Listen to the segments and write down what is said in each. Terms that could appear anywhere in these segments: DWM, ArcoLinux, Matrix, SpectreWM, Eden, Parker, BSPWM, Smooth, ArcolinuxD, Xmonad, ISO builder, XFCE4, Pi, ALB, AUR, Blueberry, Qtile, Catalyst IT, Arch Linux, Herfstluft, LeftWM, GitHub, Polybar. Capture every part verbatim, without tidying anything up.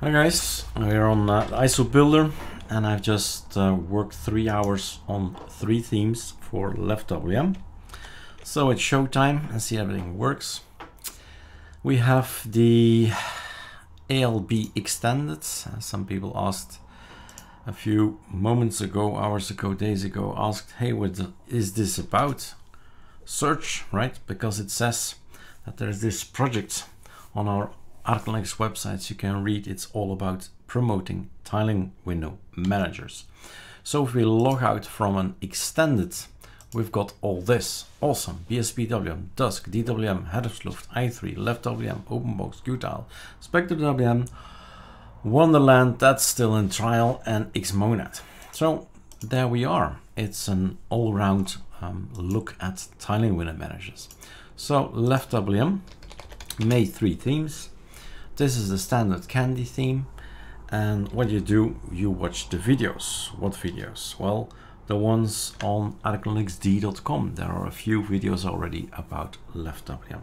Hi guys, we're on uh, I S O builder, and I've just uh, worked three hours on three themes for LeftWM. So it's showtime and see how everything works. We have the A L B extended. Uh, some people asked a few moments ago, hours ago, days ago, asked, hey, what is this about? Search, right? Because it says that there's this project on our ArcoLinux websites you can read. It's all about promoting tiling window managers. So if we log out from an extended, we've got all this. Awesome. B S P W M, Dusk, D W M, Herfstluft, I three, LeftWM, Openbox, Qtile, SpectreWM, Wonderland, that's still in trial, and Xmonad. So there we are. It's an all-round um, look at tiling window managers. So LeftWM made three themes. This is the standard candy theme, and what you do, you watch the videos. What videos? Well, the ones on arc linux d dot com. There are a few videos already about LeftWM.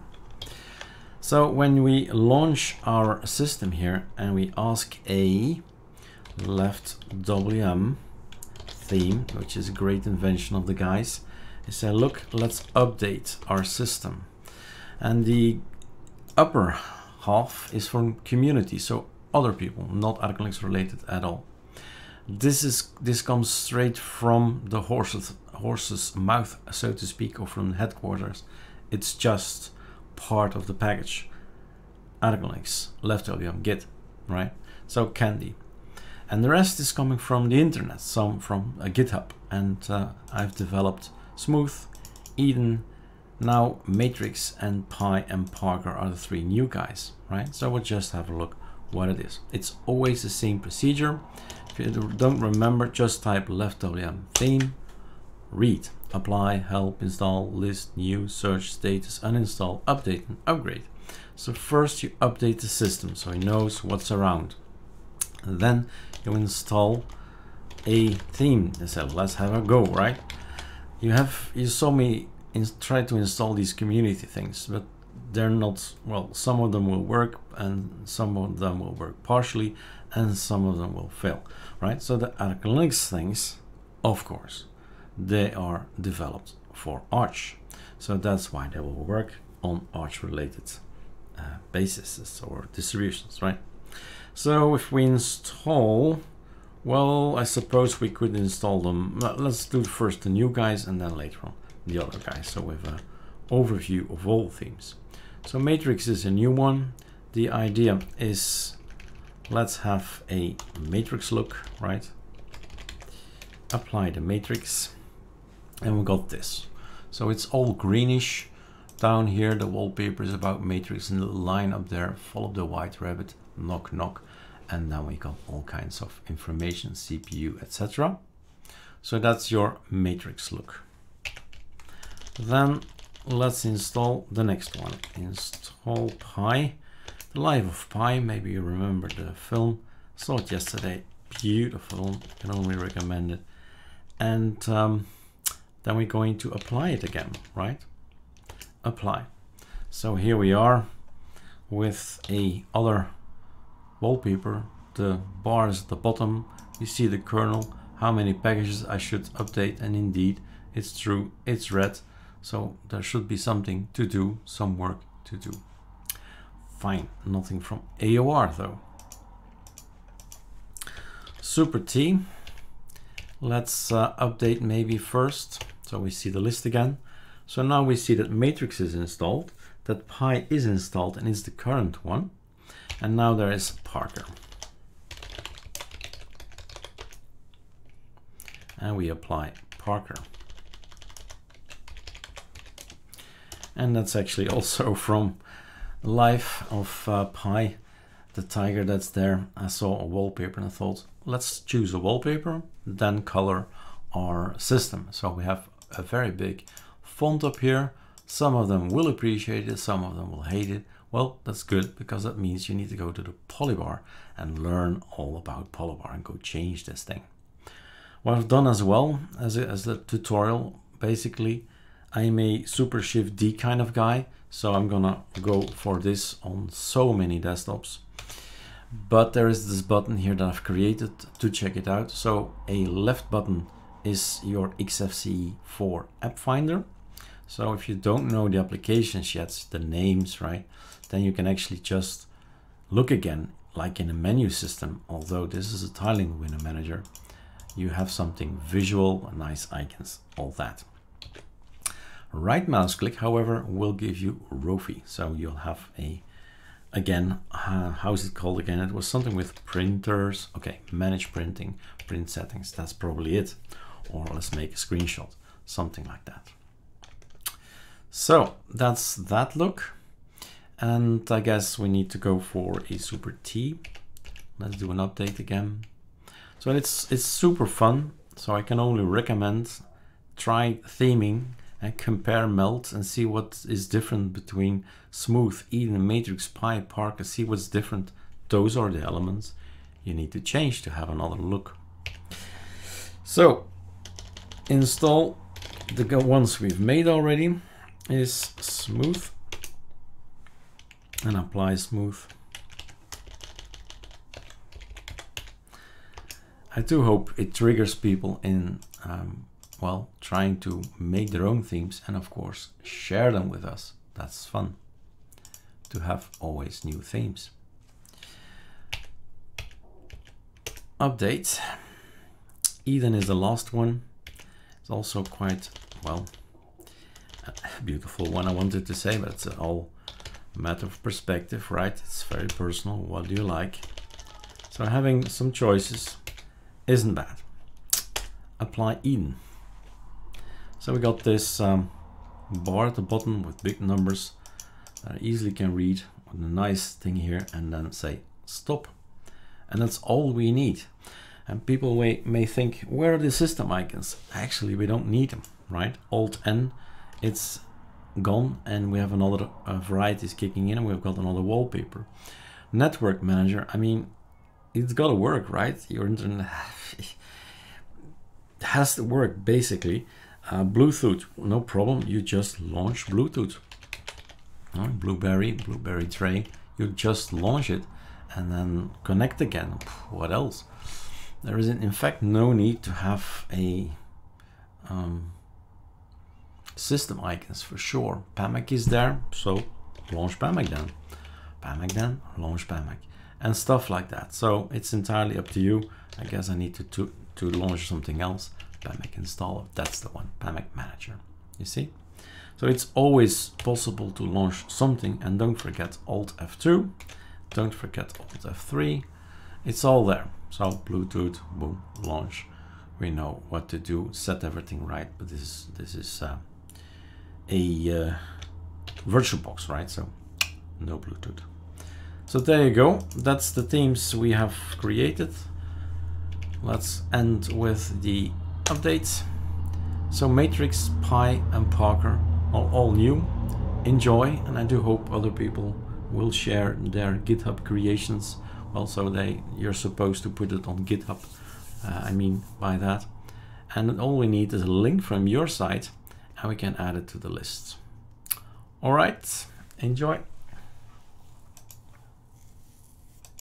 So when we launch our system here and we ask a LeftWM theme, which is a great invention of the guys, they say, look, let's update our system. And the upper half is from community, so other people, not ArcoLinux related at all. This is this comes straight from the horse's horse's mouth, so to speak, or from headquarters. It's just part of the package. ArcoLinux, LeftWM, Git, right? So candy, and the rest is coming from the internet, some from uh, GitHub, and uh, I've developed Smooth, Eden. Now Matrix and Pi and Parker are the three new guys, right? So we'll just have a look what it is. It's always the same procedure. If you don't remember, just type LeftWM theme, read, apply, help, install, list, new, search, status, uninstall, update, and upgrade. So first you update the system so it knows what's around. And then you install a theme and say, let's have a go, right? You have, you saw me try to install these community things, but they're not, well, some of them will work and some of them will work partially and some of them will fail, right? So the ArcoLinux things, of course, they are developed for Arch. So that's why they will work on Arch related uh, bases or distributions, right? So if we install, well, I suppose we could install them. Let's do first the new guys and then later on the other guy, so we have an overview of all themes. So Matrix is a new one. The idea is, let's have a matrix look, right? Apply the matrix, and we got this. So it's all greenish. Down here, the wallpaper is about matrix, and the line up there, follow the white rabbit, knock, knock, and then we got all kinds of information, C P U, et cetera. So that's your matrix look. Then let's install the next one. Install Pi, the life of Pi. Maybe you remember the film, saw it yesterday, beautiful, can only recommend it. And um, then we're going to apply it again, right? Apply. So here we are with a other wallpaper, the bars at the bottom, you see the kernel, how many packages I should update, and indeed it's true, it's red. So there should be something to do, some work to do. Fine, nothing from A U R though. Super T, let's uh, update maybe first. So we see the list again. So now we see that Matrix is installed, that Pi is installed and is the current one. And now there is Parker. And we apply Parker. And that's actually also from Life of uh, Pi, the tiger that's there. I saw a wallpaper and I thought, let's choose a wallpaper, then color our system. So we have a very big font up here. Some of them will appreciate it, some of them will hate it. Well, that's good, because that means you need to go to the polybar and learn all about polybar and go change this thing. What I've done as well as, a, as the tutorial, basically, I'm a super shift D kind of guy, so I'm gonna go for this on so many desktops. but there is this button here that I've created to check it out. So a left button is your X F C E four app finder. So if you don't know the applications yet, the names, right, then you can actually just look again, like in a menu system. Although this is a tiling window manager, you have something visual, nice icons, all that. Right mouse click, however, will give you Rofi. So you'll have a, again, uh, how's it called again? It was something with printers. Okay, manage printing, print settings. That's probably it. Or let's make a screenshot, something like that. So that's that look. And I guess we need to go for a super T. Let's do an update again. So it's, it's super fun. So I can only recommend try theming and compare melt and see what is different between Smooth, Eden, Matrix, Pi, Parker, see what's different. Those are the elements you need to change to have another look. So install the ones we've made already is Smooth and apply Smooth. I do hope it triggers people in um, well, trying to make their own themes and of course share them with us. That's fun to have always new themes. Update. Eden is the last one. It's also quite, well, a beautiful one I wanted to say, but it's all a matter of perspective, right? It's very personal. What do you like? So having some choices isn't bad. Apply Eden. So we got this um, bar at the bottom with big numbers that I easily can read with a nice thing here, and then say stop. And that's all we need. And people may, may think, where are the system icons? Actually, we don't need them, right? Alt N, it's gone, and we have another uh, variety is kicking in, and we've got another wallpaper. Network manager, I mean, it's got to work, right? Your internet has to work, basically. Uh, Bluetooth, no problem. You just launch Bluetooth. Uh, Blueberry, Blueberry tray. You just launch it and then connect again. What else? There is, in fact, no need to have a um, system icons for sure. PAMAC is there, so launch PAMAC then. PAMAC then, launch PAMAC. And stuff like that. So it's entirely up to you. I guess I need to, to, to launch something else. PAMAC installer, that's the one, PAMAC manager, you see? So it's always possible to launch something, and don't forget Alt F two, don't forget Alt F three, it's all there. So Bluetooth, boom, launch. We know what to do, set everything right, but this is, this is uh, a uh, VirtualBox, right? So no Bluetooth. So there you go, that's the themes we have created. Let's end with the updates. So Matrix, Pi and Parker are all new. Enjoy, and I do hope other people will share their GitHub creations. Also, they you're supposed to put it on GitHub, uh, I mean by that. And all we need is a link from your site, and we can add it to the list. All right, enjoy.